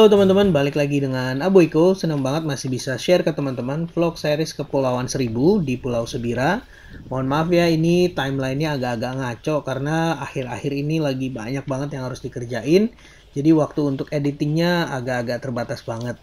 Halo teman-teman, balik lagi dengan Aboico. Senang banget masih bisa share ke teman-teman vlog series Kepulauan Seribu di Pulau Sebira. Mohon maaf ya, ini timelinenya agak-agak ngaco karena akhir-akhir ini lagi banyak banget yang harus dikerjain. Jadi waktu untuk editingnya agak-agak terbatas banget.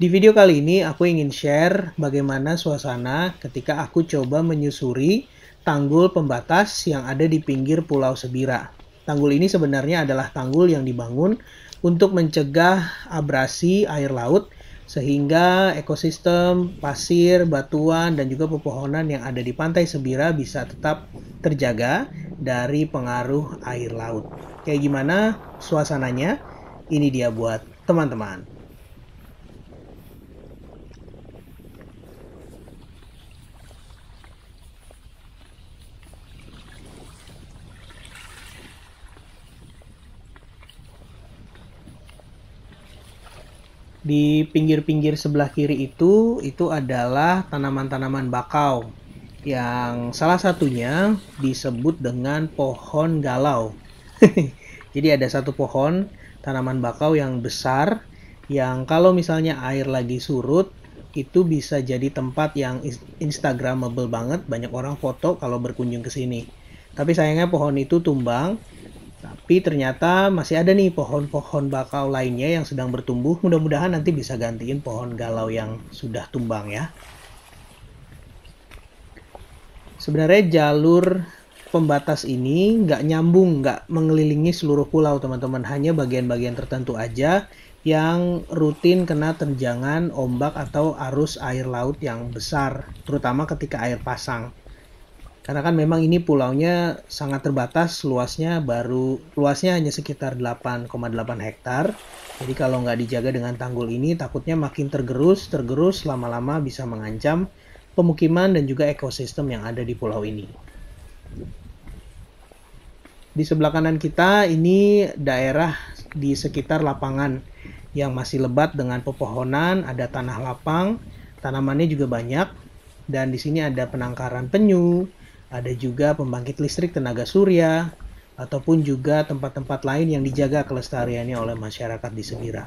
Di video kali ini aku ingin share bagaimana suasana ketika aku coba menyusuri tanggul pembatas yang ada di pinggir Pulau Sebira. Tanggul ini sebenarnya adalah tanggul yang dibangun untuk mencegah abrasi air laut sehingga ekosistem pasir, batuan, dan juga pepohonan yang ada di pantai Sebira bisa tetap terjaga dari pengaruh air laut. Kayak gimana suasananya? Ini dia buat teman-teman. Di pinggir-pinggir sebelah kiri itu adalah tanaman-tanaman bakau yang salah satunya disebut dengan pohon galau. Jadi ada satu pohon tanaman bakau yang besar yang kalau misalnya air lagi surut itu bisa jadi tempat yang instagramable banget, banyak orang foto kalau berkunjung ke sini. Tapi sayangnya pohon itu tumbang. Tapi ternyata masih ada nih pohon-pohon bakau lainnya yang sedang bertumbuh. Mudah-mudahan nanti bisa gantiin pohon galau yang sudah tumbang ya. Sebenarnya jalur pembatas ini nggak nyambung, nggak mengelilingi seluruh pulau teman-teman. Hanya bagian-bagian tertentu aja yang rutin kena terjangan ombak atau arus air laut yang besar. Terutama ketika air pasang. Karena kan memang ini pulaunya sangat terbatas, luasnya hanya sekitar 8,8 hektar. Jadi kalau nggak dijaga dengan tanggul ini, takutnya makin tergerus, lama-lama bisa mengancam pemukiman dan juga ekosistem yang ada di pulau ini. Di sebelah kanan kita ini daerah di sekitar lapangan yang masih lebat dengan pepohonan, ada tanah lapang, tanamannya juga banyak, dan di sini ada penangkaran penyu. Ada juga pembangkit listrik tenaga surya, ataupun juga tempat-tempat lain yang dijaga kelestariannya oleh masyarakat di Sebira.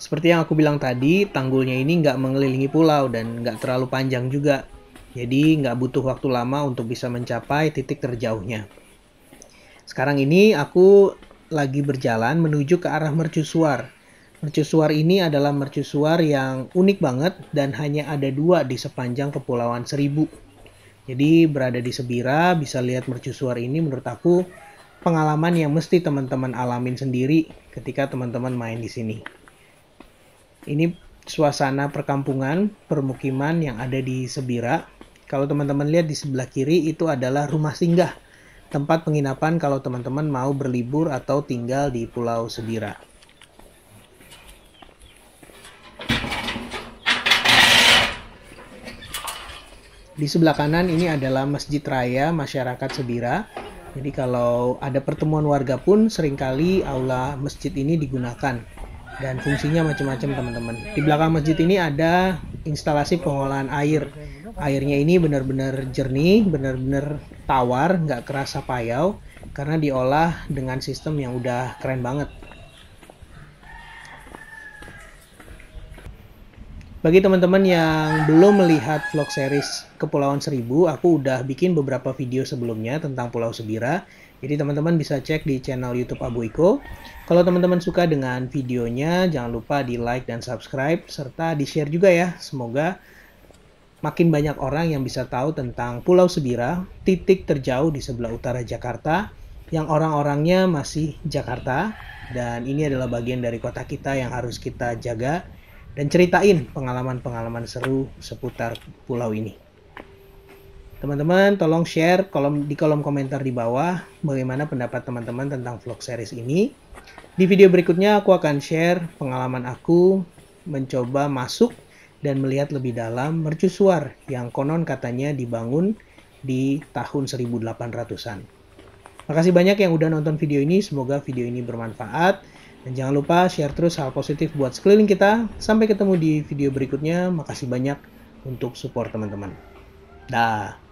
Seperti yang aku bilang tadi, tanggulnya ini nggak mengelilingi pulau dan nggak terlalu panjang juga. Jadi nggak butuh waktu lama untuk bisa mencapai titik terjauhnya. Sekarang ini aku lagi berjalan menuju ke arah mercusuar. Mercusuar ini adalah mercusuar yang unik banget dan hanya ada dua di sepanjang Kepulauan Seribu. Jadi berada di Sebira bisa lihat mercusuar ini, menurut aku pengalaman yang mesti teman-teman alamin sendiri ketika teman-teman main di sini. Ini suasana perkampungan, permukiman yang ada di Sebira. Kalau teman-teman lihat di sebelah kiri itu adalah rumah singgah, tempat penginapan kalau teman-teman mau berlibur atau tinggal di Pulau Sebira. Di sebelah kanan ini adalah Masjid Raya Masyarakat Sebira. Jadi kalau ada pertemuan warga pun seringkali aula masjid ini digunakan. Dan fungsinya macam-macam teman-teman. Di belakang masjid ini ada instalasi pengolahan air. Airnya ini benar-benar jernih, benar-benar tawar, nggak kerasa payau. Karena diolah dengan sistem yang udah keren banget. Bagi teman-teman yang belum melihat vlog series Kepulauan Seribu, aku udah bikin beberapa video sebelumnya tentang Pulau Sebira. Jadi teman-teman bisa cek di channel YouTube Abu Iko. Kalau teman-teman suka dengan videonya, jangan lupa di like dan subscribe, serta di share juga ya. Semoga makin banyak orang yang bisa tahu tentang Pulau Sebira, titik terjauh di sebelah utara Jakarta, yang orang-orangnya masih Jakarta. Dan ini adalah bagian dari kota kita yang harus kita jaga dan ceritain pengalaman-pengalaman seru seputar pulau ini. Teman-teman, tolong share di kolom komentar di bawah bagaimana pendapat teman-teman tentang vlog series ini. Di video berikutnya aku akan share pengalaman aku mencoba masuk dan melihat lebih dalam mercusuar yang konon katanya dibangun di tahun 1800-an. Makasih banyak yang udah nonton video ini, semoga video ini bermanfaat. Dan jangan lupa share terus hal positif buat sekeliling kita. Sampai ketemu di video berikutnya. Makasih banyak untuk support teman-teman. Dah.